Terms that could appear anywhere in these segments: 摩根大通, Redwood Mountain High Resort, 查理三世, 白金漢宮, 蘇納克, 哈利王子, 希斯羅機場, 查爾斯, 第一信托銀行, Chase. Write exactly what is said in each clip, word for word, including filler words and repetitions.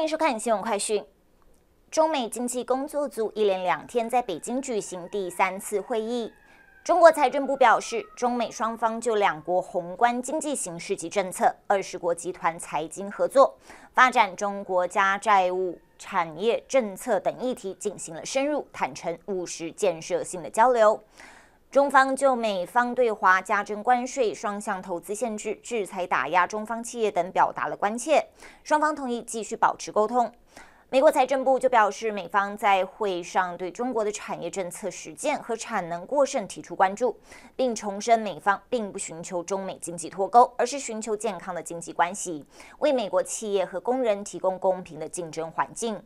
欢迎收看新闻快讯。中美经济工作组一连两天在北京举行第三次会议。中国财政部表示，中美双方就两国宏观经济形势及政策、二十国集团财经合作、发展中国家债务、产业政策等议题进行了深入、坦诚、务实、建设性的交流。中方就美方对华加征关税、双向投资限制、制裁打压中方企业等表达了关切，双方同意继续保持沟通。美国财政部就表示，美方在会上对中国的产业政策实践和产能过剩提出关注，并重申美方并不寻求中美经济脱钩，而是寻求健康的经济关系，为美国企业和工人提供公平的竞争环境。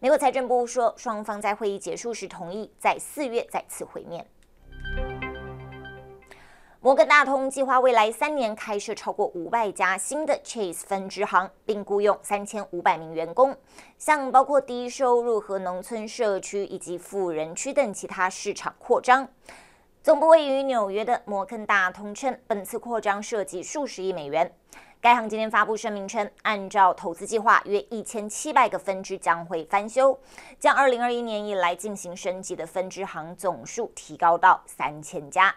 美国财政部说，双方在会议结束时同意在四月再次会面。摩根大通计划未来三年开设超过五百家新的 Chase 分支行，并雇佣三千五百名员工，向包括低收入和农村社区以及富人区等其他市场扩张。总部位于纽约的摩根大通称，本次扩张涉及数十亿美元。该行今天发布声明称，按照投资计划，约一千七百个分支将会翻修，将二零二一年以来进行升级的分支行总数提高到三千家。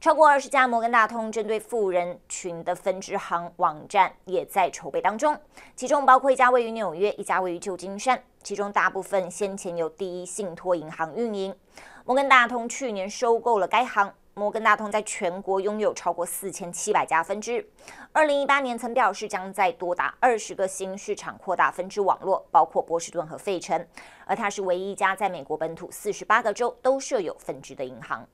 超过二十家摩根大通针对富人群的分支行网站也在筹备当中，其中包括一家位于纽约，一家位于旧金山，其中大部分先前由第一信托银行运营。摩根大通去年收购了该行。摩根大通在全国拥有超过四千七百家分支。二零一八年曾表示，将在多达二十个新市场扩大分支网络，包括波士顿和费城。而它是唯一一家在美国本土四十八个州都设有分支的银行。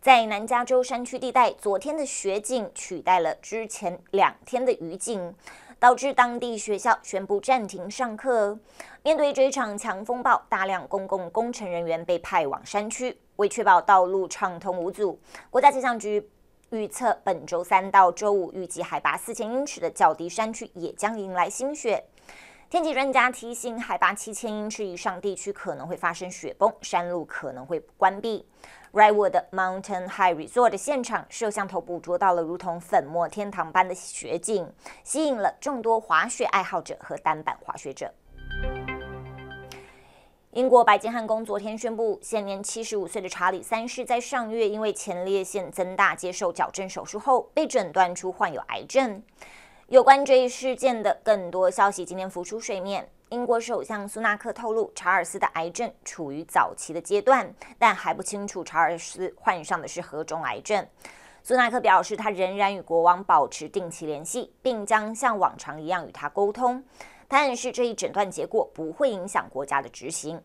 在南加州山区地带，昨天的雪警取代了之前两天的雨警，导致当地学校宣布暂停上课。面对这一场强风暴，大量公共工程人员被派往山区，为确保道路畅通无阻，国家气象局预测本周三到周五，预计海拔四千英尺的较低山区也将迎来新雪。天气专家提醒，海拔七千英尺以上地区可能会发生雪崩，山路可能会关闭。Redwood Mountain High Resort 的现场，摄像头捕捉到了如同粉末天堂般的雪景，吸引了众多滑雪爱好者和单板滑雪者。英国白金汉宫昨天宣布，现年七十五岁的查理三世在上月因为前列腺增大接受矫正手术后，被诊断出患有癌症。有关这一事件的更多消息今天浮出水面。英国首相苏纳克透露，查尔斯的癌症处于早期的阶段，但还不清楚查尔斯患上的是何种癌症。苏纳克表示，他仍然与国王保持定期联系，并将像往常一样与他沟通，但是这一诊断结果不会影响国家的执行。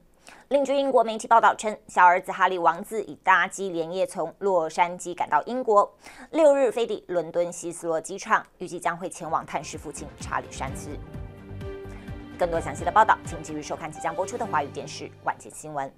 另据英国媒体报道称，小儿子哈利王子已搭机连夜从洛杉矶赶到英国，六日飞抵伦敦希斯罗机场，预计将会前往探视父亲查理三世。更多详细的报道，请继续收看即将播出的华语电视晚间新闻。